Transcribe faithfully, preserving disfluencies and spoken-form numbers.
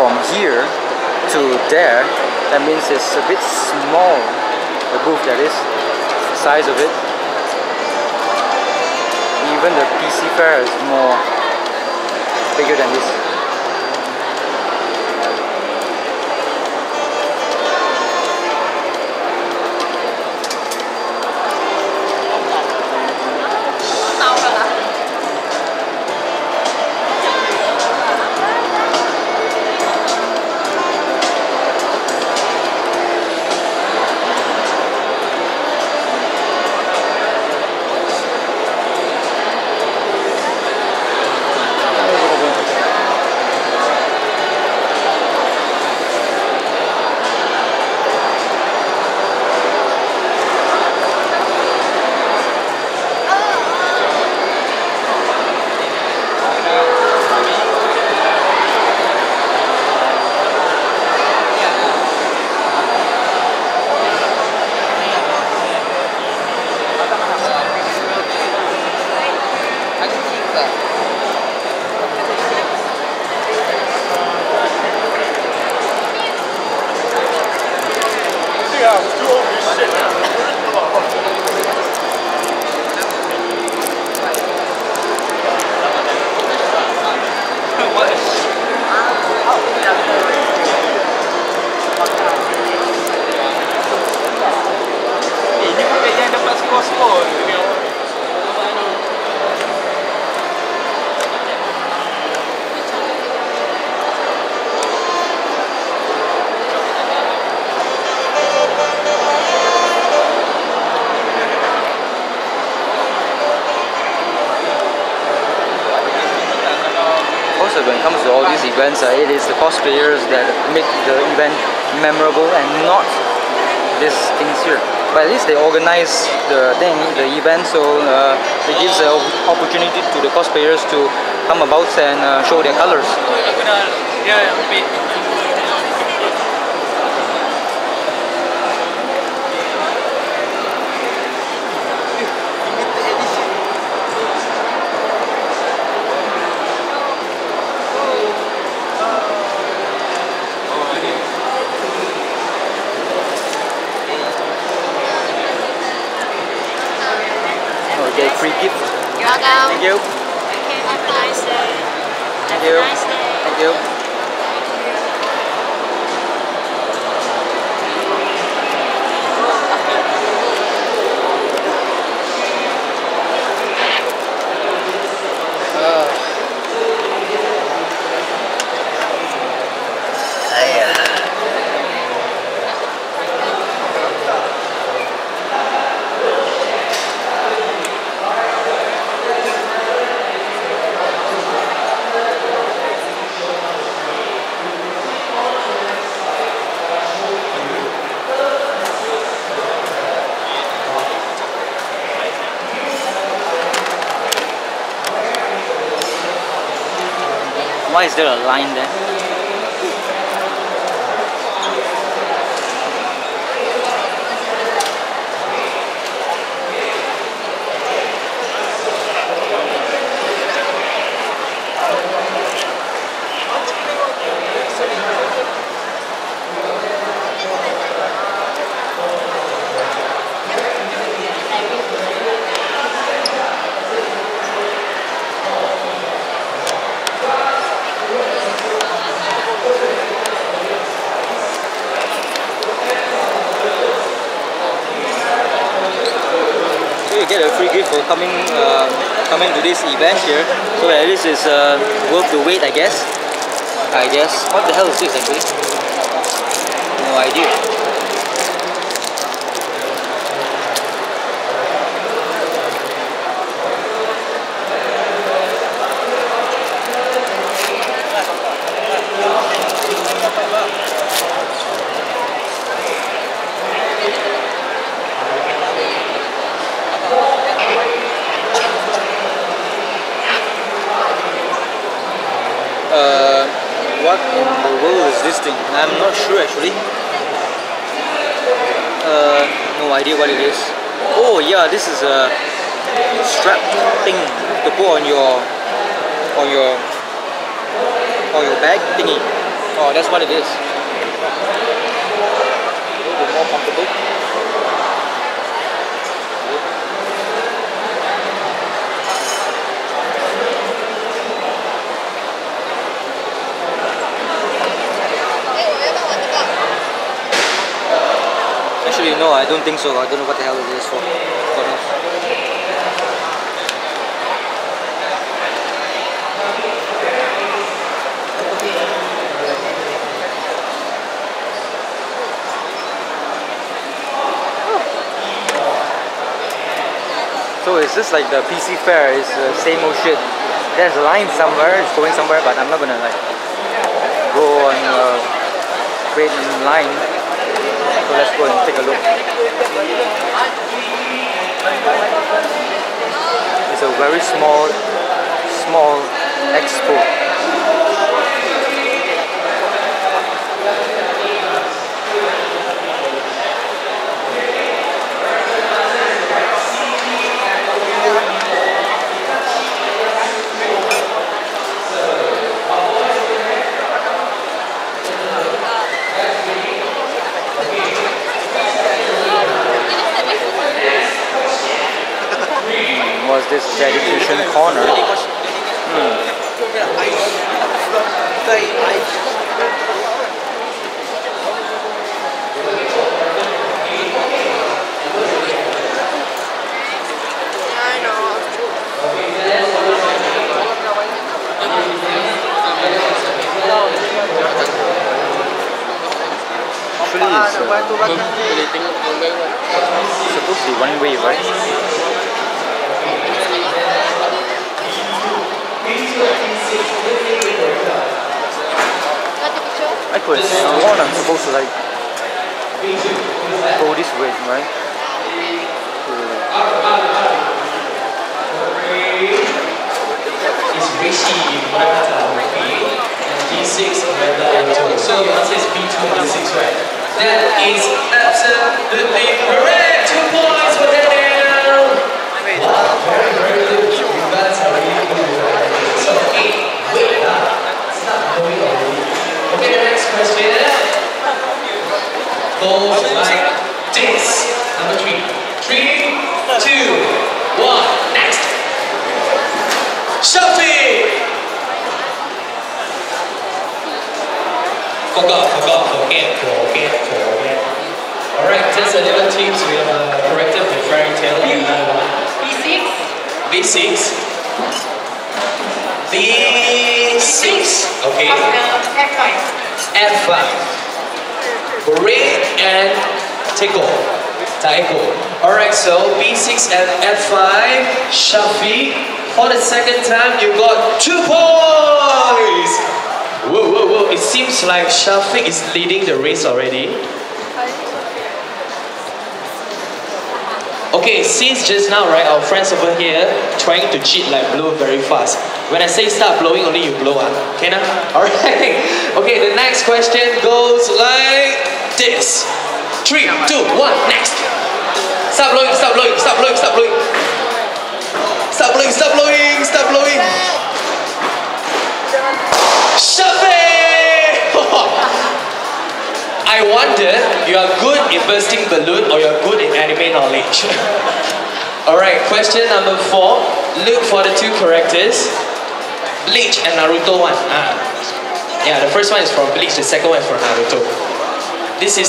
from here to there, that means it's a bit small, the booth that is, the size of it. Even the P C fair is more bigger than this. When it comes to all these events, uh, it is the cosplayers that make the event memorable and not these things here. But at least they organize the thing, the event, so uh, it gives an opportunity to the cosplayers to come about and uh, show their colors. Free gift. You're welcome. Thank you. Okay, have a nice day. Have a nice day. Thank you. Why is there a line there? Get a free gift for coming uh, coming to this event here, so at least it's uh, worth the wait, I guess. I guess. What the hell is this actually? No idea. I'm not sure actually. Uh, no idea what it is. Oh yeah, this is a strap thing to put on your on your on your bag thingy. Oh, that's what it is. A little bit more comfortable. Actually, no, I don't think so. I don't know what the hell it is for. So it's just like the P C fair, it's the same old shit. There's a line somewhere, it's going somewhere, but I'm not gonna like go on a uh, wait in line. So let's go and take a look. It's a very small, small expo. Was this dedication corner? Hmm. Actually, it's uh, supposed to be one way, right? I could have sworn I'm supposed to like go this way, right? It's Rishi in Mata and B six in Mata and two. So that says B two and B six, right? That is absolutely correct! Two points for that down! Wow, very, very good. That's how you do it. So, eight. Wait up. It's not going on. Okay, next question. Goes like this. Number three. Three, two, one. Next. Shopping. Forgot, forgot, forget, forget, forget. Alright, just a little tips. We have uh, corrected the fairy tale in number one. B six. B six. Six. Okay. F five. F five. Break and tickle. Taiko. Alright, so B six and F five. Shafi, for the second time, you got two points! Whoa, whoa, whoa. It seems like Shafi is leading the race already. Okay, since just now, right, our friends over here trying to cheat like blow very fast. When I say start blowing, only you blow, huh? Okay, nah? Alright. Okay, the next question goes like this. Three, two, one, next. Stop blowing, stop blowing, stop blowing, stop blowing. Stop blowing, stop blowing, stop blowing. Shove! I wonder, you are good in bursting balloon or you're good in anime knowledge. Alright, question number four. Look for the two characters. Bleach and Naruto one. Ah. Yeah, the first one is from Bleach, the second one is from Naruto. This is